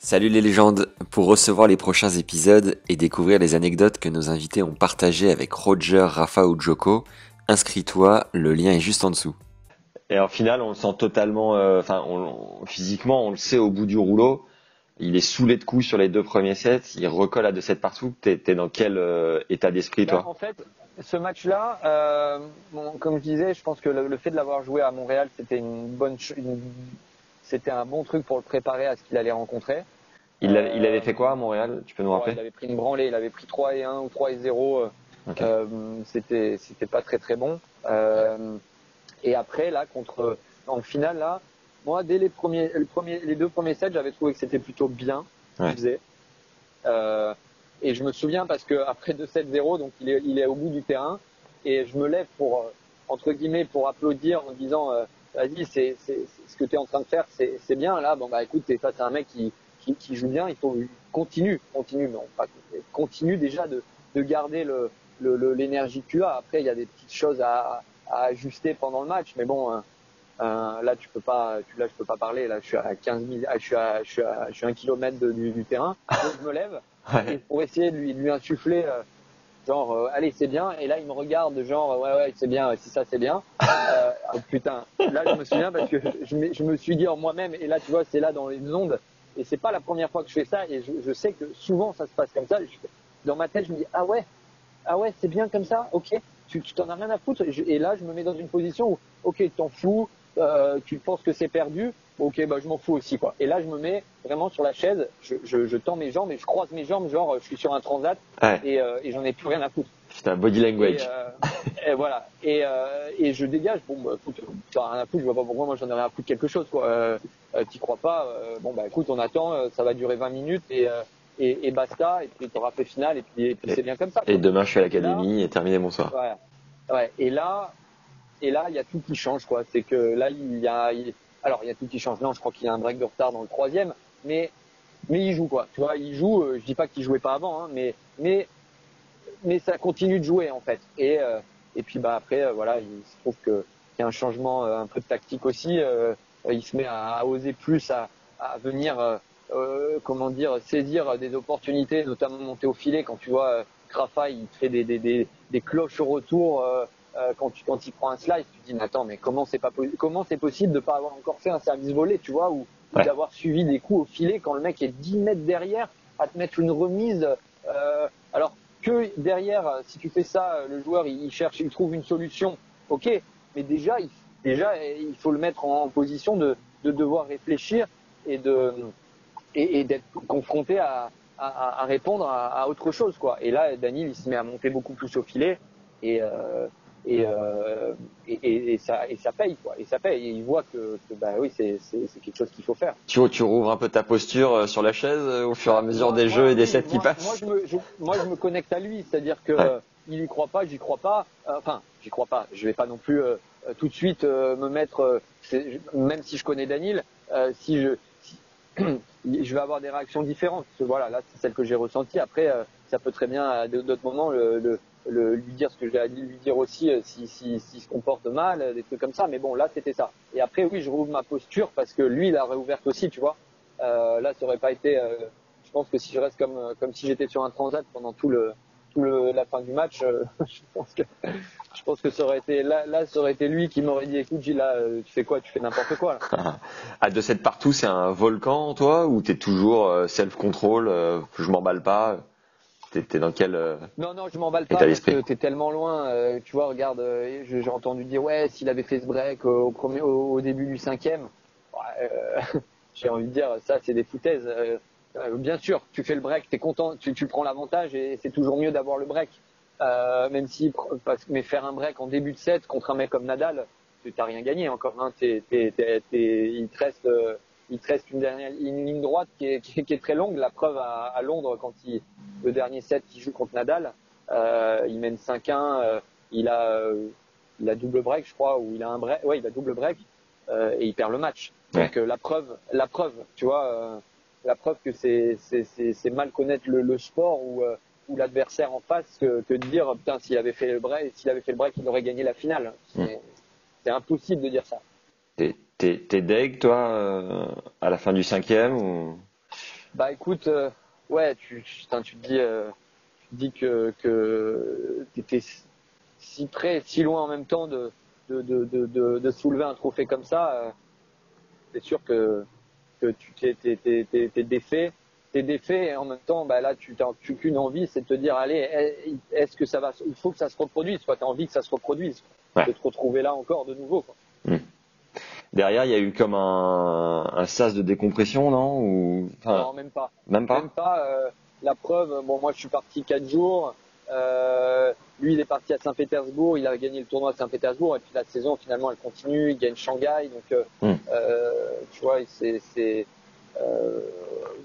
Salut les légendes! Pour recevoir les prochains épisodes et découvrir les anecdotes que nos invités ont partagées avec Roger, Rafa ou Joko, inscris-toi, le lien est juste en dessous. Et en finale, on le sent totalement, physiquement, on le sait au bout du rouleau, il est saoulé de coups sur les deux premiers sets, il recolle à 2-7 partout. T'es dans quel état d'esprit toi? En fait, ce match-là, comme je disais, je pense que le fait de l'avoir joué à Montréal, c'était c'était un bon truc pour le préparer à ce qu'il allait rencontrer. Il avait fait quoi à Montréal? Tu peux nous rappeler? Il avait pris une branlée, il avait pris 3-1 ou 3-0. Okay. C'était pas très très bon. Et après là, en finale là, moi dès les deux premiers sets, j'avais trouvé que c'était plutôt bien ce qu'il faisait. Et je me souviens parce que après 2-7-0, donc il est au bout du terrain et je me lève pour entre guillemets pour applaudir en disant vas-y, c'est ce que tu es en train de faire, c'est bien là. Bon bah écoute, t'es face à un mec qui joue bien, il faut continue déjà de garder l'énergie que tu as. Après il y a des petites choses à ajuster pendant le match, mais bon là je peux pas parler, là je suis à 15 000, je suis à 1 km du terrain. Donc je me lève et pour essayer de lui insuffler allez c'est bien, et là il me regarde genre ouais c'est bien, si ça c'est bien. Putain, là je me souviens parce que je me suis dit en moi-même, et là tu vois c'est là dans les ondes, et c'est pas la première fois que je fais ça, et je sais que souvent ça se passe comme ça. Dans ma tête je me dis ah ouais c'est bien comme ça, ok, tu t'en as rien à foutre, et là je me mets dans une position où ok tu t'en fous, tu penses que c'est perdu, ok bah je m'en fous aussi quoi. Et là je me mets vraiment sur la chaise, je tends mes jambes et je croise mes jambes genre je suis sur un transat, et j'en ai plus rien à foutre. Putain, body language. Et voilà, et je dégage. Bon bah écoute, t'en as rien à foutre, je vois pas pourquoi moi j'en ai rien à foutre quelque chose quoi. T'y crois pas, bon bah écoute on attend, ça va durer 20 minutes et basta, et puis t'auras fait finale, et puis c'est bien comme ça quoi. Et demain je suis à l'académie et terminé, bonsoir. Ouais, et là il y a tout qui change quoi, c'est que là il y a tout qui change. Non, je crois qu'il y a un break de retard dans le troisième, mais il joue quoi. Tu vois, il joue. Je dis pas qu'il jouait pas avant, hein, mais ça continue de jouer en fait. Et puis bah après voilà, il se trouve qu'il y a un changement un peu de tactique aussi. Il se met à oser plus, à venir comment dire, saisir des opportunités, notamment monter au filet. Quand tu vois Rafa, il fait des cloches au retour. Quand il prend un slice, tu te dis mais attends, mais comment c'est possible de pas avoir encore fait un service volé, tu vois, ou d'avoir suivi des coups au filet quand le mec est 10 mètres derrière à te mettre une remise, alors que derrière si tu fais ça le joueur il trouve une solution, ok, mais déjà il faut le mettre en position de devoir réfléchir et d'être confronté à répondre à autre chose quoi. Et là Daniil il se met à monter beaucoup plus au filet et ça paye quoi, et ça paye, et il voit que bah oui c'est quelque chose qu'il faut faire. Tu rouvres un peu ta posture sur la chaise au fur et à mesure des jeux et des sets qui passent. Moi je me connecte à lui, c'est-à-dire que il y croit pas, j'y crois pas, enfin j'y crois pas, je vais pas non plus tout de suite me mettre même si je connais Daniil, je vais avoir des réactions différentes. Voilà, là c'est celle que j'ai ressentie. Après ça peut très bien à d'autres moments lui dire ce que j'ai à lui dire aussi s'il se comporte mal, des trucs comme ça, mais bon là c'était ça. Et après oui, je rouvre ma posture parce que lui il a réouverte aussi, tu vois. Là ça aurait pas été je pense que si je reste comme si j'étais sur un transat pendant tout le la fin du match, je pense que ça aurait été là ça aurait été lui qui m'aurait dit écoute Gilles, là tu fais quoi, tu fais n'importe quoi là. À 2-7 partout, c'est un volcan toi, ou t'es toujours self control, je m'emballe pas? T'es dans quel Non, je m'emballe pas parce que t'es tellement loin. Tu vois, regarde, j'ai entendu dire ouais, s'il avait fait ce break au début du cinquième, j'ai envie de dire ça, c'est des foutaises. Bien sûr, tu fais le break, t'es content, tu prends l'avantage et c'est toujours mieux d'avoir le break. Mais faire un break en début de set contre un mec comme Nadal, t'as rien gagné encore. Hein, il te reste une ligne droite qui est très longue. La preuve à Londres, quand le dernier set qu'il joue contre Nadal, il mène 5-1, il a double break je crois, ou il a un break, ouais il a double break, et il perd le match. Ouais. Donc la preuve, tu vois, la preuve que c'est mal connaître le sport ou l'adversaire en face que de dire putain s'il avait fait le break il aurait gagné la finale. C'est impossible de dire ça. T'es deg toi à la fin du cinquième ou... Bah écoute, ouais, tu te dis que t'étais si près, si loin en même temps de soulever un trophée comme ça. C'est sûr que tu t'es défait. T'es défait et en même temps, bah là, tu n'as qu'une envie, c'est de te dire, allez, est-ce que ça va, il faut que ça se reproduise, quoi. T'as envie que ça se reproduise, ouais, de te retrouver là encore de nouveau, quoi. Mmh. Derrière, il y a eu comme un sas de décompression, non? Ou... enfin, non, même pas. Même pas. Même pas. La preuve, bon, moi, je suis parti 4 jours. Lui, il est parti à Saint-Pétersbourg. Il a gagné le tournoi à Saint-Pétersbourg et puis la saison, finalement, elle continue. Il gagne Shanghai, donc tu vois, c'est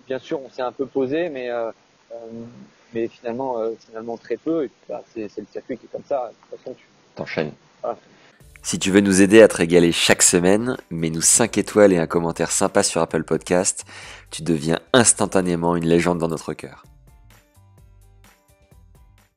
bien sûr, on s'est un peu posé, mais finalement très peu. Et puis, bah, c'est le circuit qui est comme ça. De toute façon, tu t'enchaînes. Voilà. Si tu veux nous aider à te régaler chaque semaine, mets-nous 5 étoiles et un commentaire sympa sur Apple Podcast. Tu deviens instantanément une légende dans notre cœur.